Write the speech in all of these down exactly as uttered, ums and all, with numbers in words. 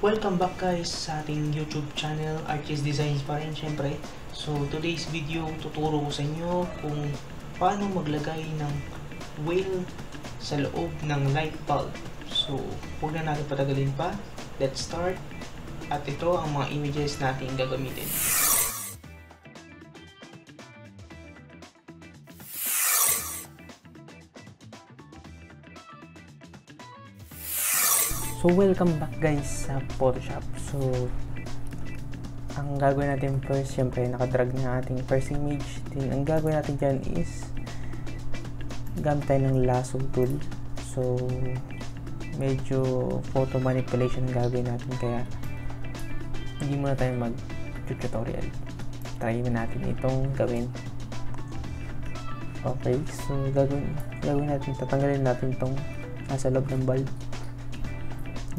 Welcome back guys sa ating YouTube channel, Archies Designs pa rin syempre. So today's video, tuturo ko sa inyo kung paano maglagay ng whale sa loob ng light bulb. So huwag na natin patagalin pa, let's start. At ito ang mga images natin gagamitin. So welcome back guys sa Photoshop. So ang gagawin natin first, syempre nakadrag na ating first image. Then ang gagawin natin dyan is gamit tayo ng lasso tool. So medyo photo manipulation ang gagawin natin, kaya hindi muna tayo mag tutorial. Try muna natin itong gawin. Okay, so gagawin, gagawin natin, tatanggalin natin itong nasa loob ng bulb.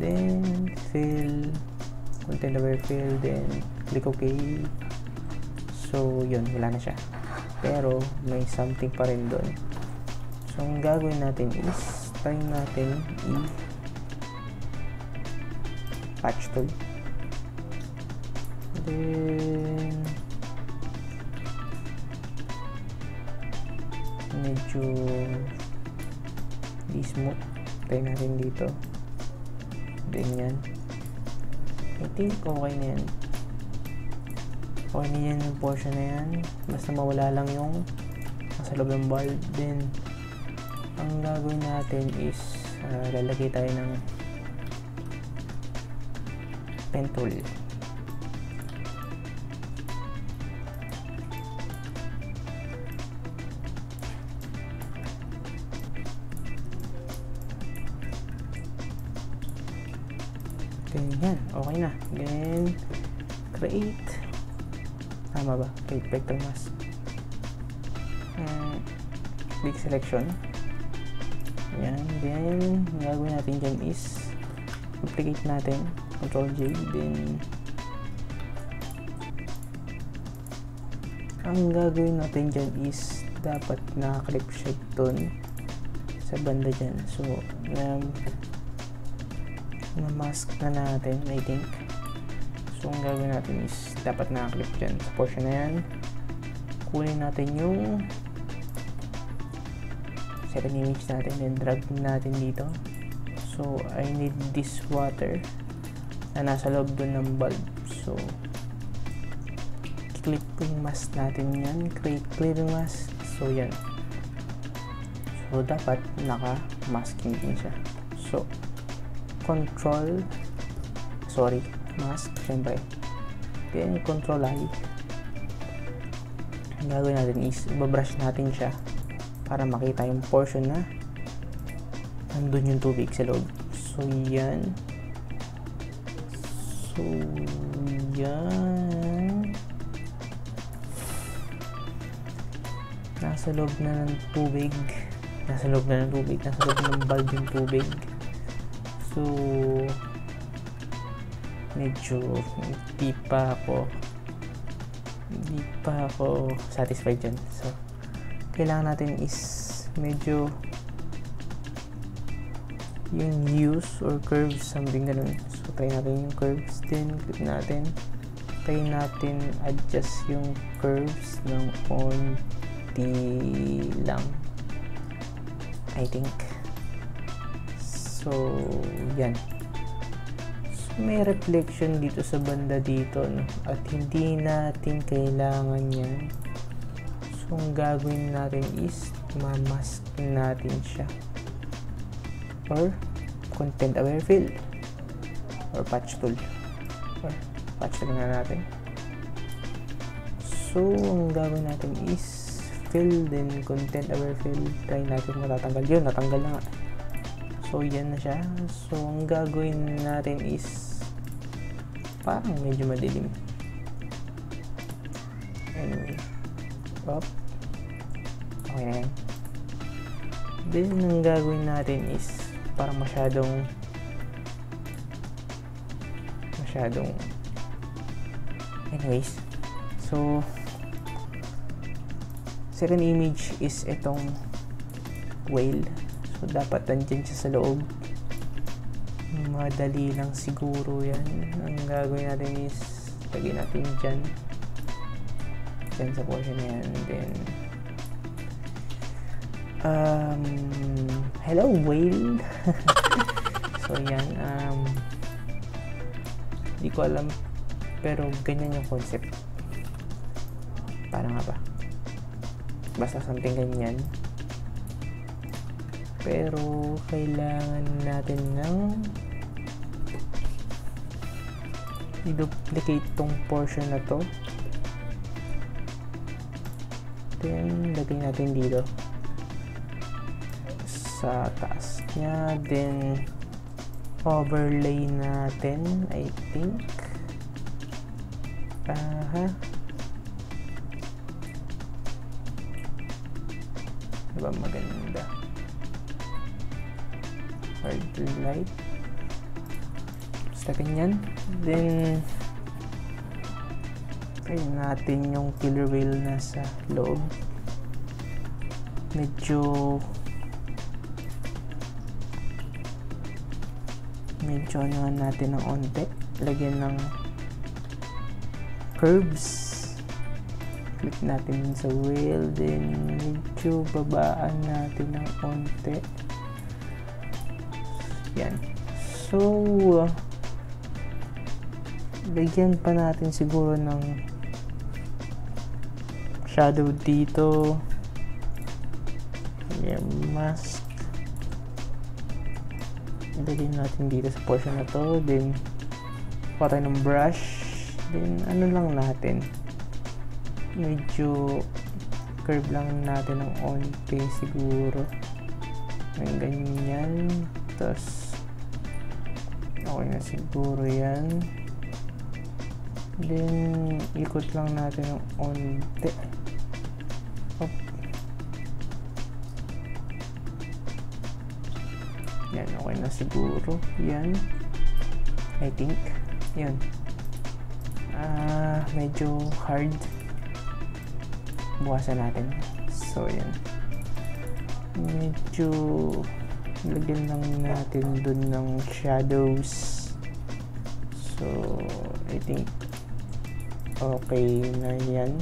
Then fill, content aware fill, then click OK. So yun, wala na siya, pero may something pa rin doon. So ang gagawin natin is try natin i patch tool, then medyo smooth try natin dito. Then yan, I think okay na yan. Okay na yan yung portion na yan, basta mawala lang yung nasa loob ng bulb. Then ang gagawin natin is uh, lalagay tayo ng pen tool. Ganyan, okay na. Then create, tama ba? Create vector mask, uh, big selection. Yan, then gagawin natin dyan is duplicate natin, Control J. Then ang gagawin natin dyan is dapat naka-clip shape dun sa banda dyan. So um, na mask na natin, I think. So ang gagawin natin is dapat naka-clip dyan sa portion na yan. Kunin natin yung second image natin, then drag natin dito. So I need this water na nasa loob dun ng bulb. So clipping mask natin yan, create clipping mask. So yan, so dapat naka-masking din siya. So Control, sorry, mask, syempre. Then, Control I. Ang gagawin natin is, ibabrush natin siya para makita yung portion na nandun yung tubig sa loob. So, yan. So, yan. Nasa loob na ng tubig. Nasa loob na ng tubig. Nasa loob ng bulb yung tubig. So, medyo hindi pa ako hindi pa ako satisfied dyan. So, kailangan natin is medyo yung hues or curves, something ganun. So, try natin yung curves din. Click natin. Try natin adjust yung curves ng onti lang, I think. So, yan. So, may reflection dito sa banda dito, no? At hindi natin kailangan yan. So, ang gagawin natin is mamask natin siya. Or, content aware fill. Or, patch tool. Or, patch tool na natin. So, ang gagawin natin is fill, then content aware fill. Try natin matatanggal. Yun, natanggal na nga. So, yan na siya. So, ang gagawin natin is parang medyo madilim. Anyway. Up. Okay na yan. Then, ang gagawin natin is parang masyadong masyadong anyways. So, second image is itong whale. So, dapat nandiyan siya sa loob. Madali lang siguro yan. Ang gagawin natin is lagay natin dyan, dyan sa portion na yan. Then um, hello whale. So yan, um, di ko alam pero ganyan yung concept. Para nga ba? Basta something ganyan. Pero kailangan natin ng i-duplicate tong portion na to. Then lagay natin dito sa taas niya. Then overlay natin, I think. Aha. Diba maganda? Hard light. Basta ganyan. Then try natin yung killer whale na sa loob. Medyo medyo naman natin ng onte. Lagyan ng curves. Click natin sa whale. Then medyo babaan natin ng onte. Yan. So uh, bigyan pa natin siguro ng shadow dito. Yan, mask. Lagyan natin dito sa portion na to. Then kuha tayo ng brush. Then ano lang natin, medyo curve lang natin ng onte siguro. Ng ganyan. Tapos okay na siguro yan. Then ikot lang natin ng onte. Op. Yan, okay na siguro. Yan. I think. Yan. Ah, medyo hard. Buwasan natin. So, yan. Medyo lagyan lang natin dun ng shadows. So, I think okay na yan.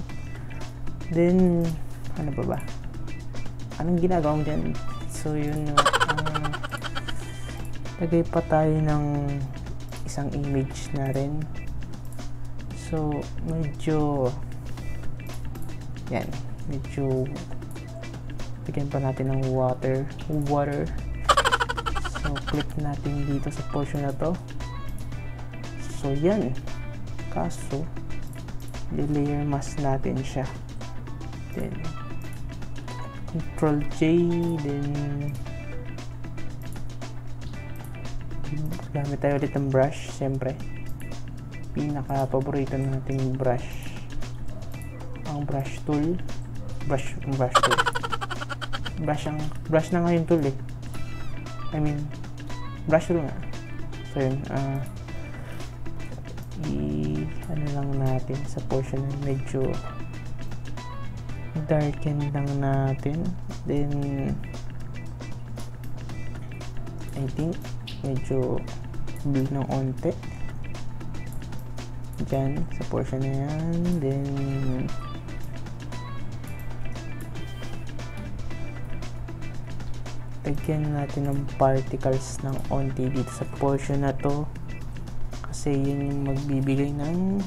Then, ano ba ba? Anong ginagawa mo dyan? So, yun. Uh, lagay pa tayo ng isang image na rin. So, medyo yan, medyo bigyan pa natin ng water water so click natin dito sa portion na to. So yan, kaso i-layer mask natin siya. Then control J, then gamit tayo ulit ng brush. Siyempre pinaka paborito natin yung brush, ang brush tool. Brush, brush tool. Brush ang, brush na nga yung tool eh. I mean, brush tool nga. So yun, uh, i, ano lang natin sa portion na medyo darken lang natin. Then, I think, medyo blue ng onte. Dyan, sa portion na yan. Then, lagyan natin ng particles ng onti dito sa portion na to kasi yun yung magbibigay ng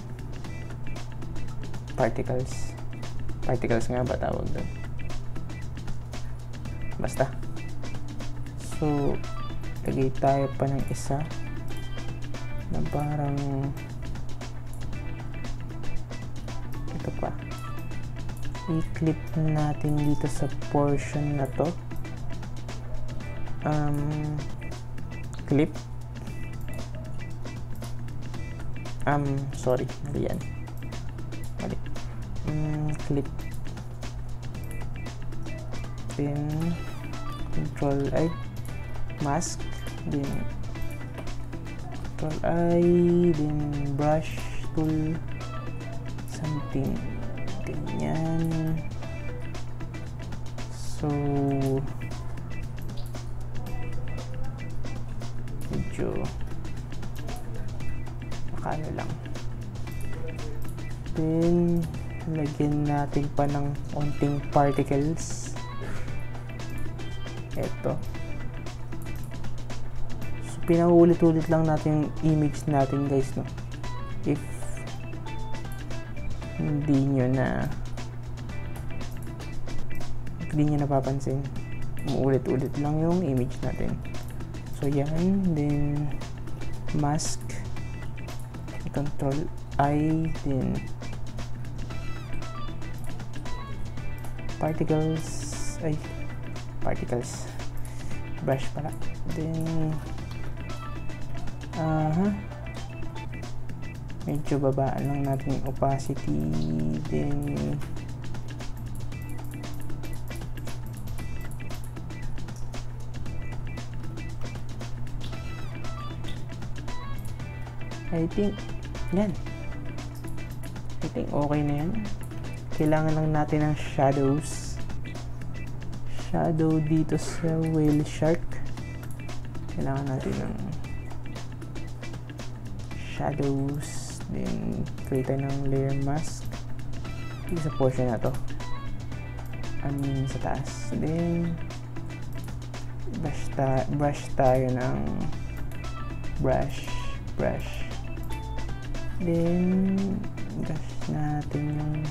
particles particles nga ba tawag doon, basta. So lagay tayo pa ng isa na parang ito pa, i-clip natin dito sa portion na to. Um, clip. Um, sorry, mali yan. Mali. Um, clip. Then, control I. Mask. Then, control I. Then, brush tool. Something. Ganyan. So, medyo makano lang. Then lagyan natin pa ng onting particles. Eto. So, pinaulit-ulit lang natin yung image natin, guys, no? If hindi nyo na hindi nyo napapansin, umuulit-ulit lang yung image natin. So yan, then mask, control I, then particles, ay particles brush pala, then aha uh-huh. medyo babaan lang natin yung opacity, then I think yan, I think okay na yan. Kailangan lang natin ng shadows, shadow dito sa whale shark, kailangan natin ng shadows. Then create tayo ng layer mask sa portion na to, I mean sa taas. Then brush, ta brush tayo ng brush brush then brush natin yung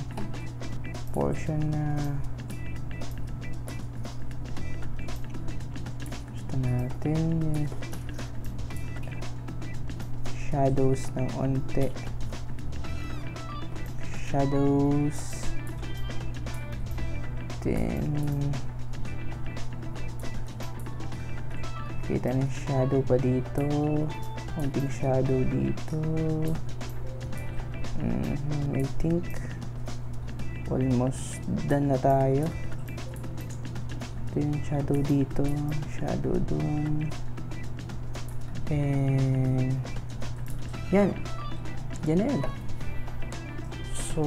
portion na gusto natin, yung shadows ng onte. Shadows. Then kita ng shadow pa dito. Konting shadow dito. Mm-hmm, I think almost done na tayo. Ito yung shadow dito. Shadow dun. And yan. Yan na yan. So,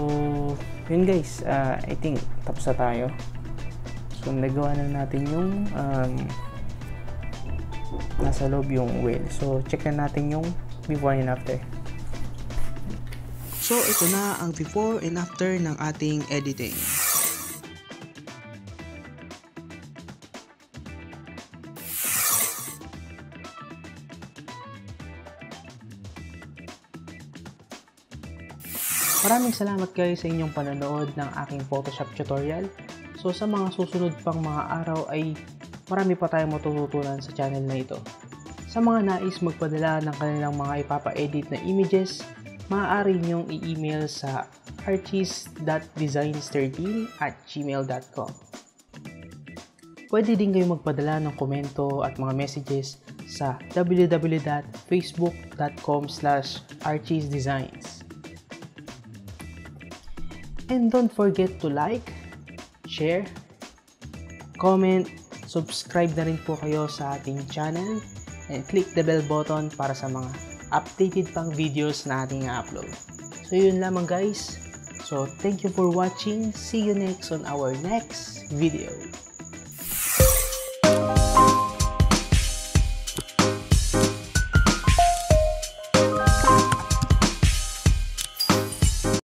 yun guys. Uh, I think tapos na tayo. So, nagawa na natin yung um, nasa loob yung whale. So, check na natin yung before and after. So, ito na ang before and after ng ating editing. Maraming salamat guys sa inyong panonood ng aking Photoshop tutorial. So sa mga susunod pang mga araw ay marami pa tayong matututunan sa channel na ito. Sa mga nais magpadala ng kanilang mga ipapa-edit na images, maaari niyong i-email sa archies dot designs thirteen at gmail dot com. Pwede din kayong magpadala ng komento at mga messages sa w w w dot facebook dot com slash archies designs. And don't forget to like, share, comment, subscribe na rin po kayo sa ating channel, and click the bell button para sa mga updated pang videos na ating upload. So yun lamang guys. So thank you for watching. See you next on our next video.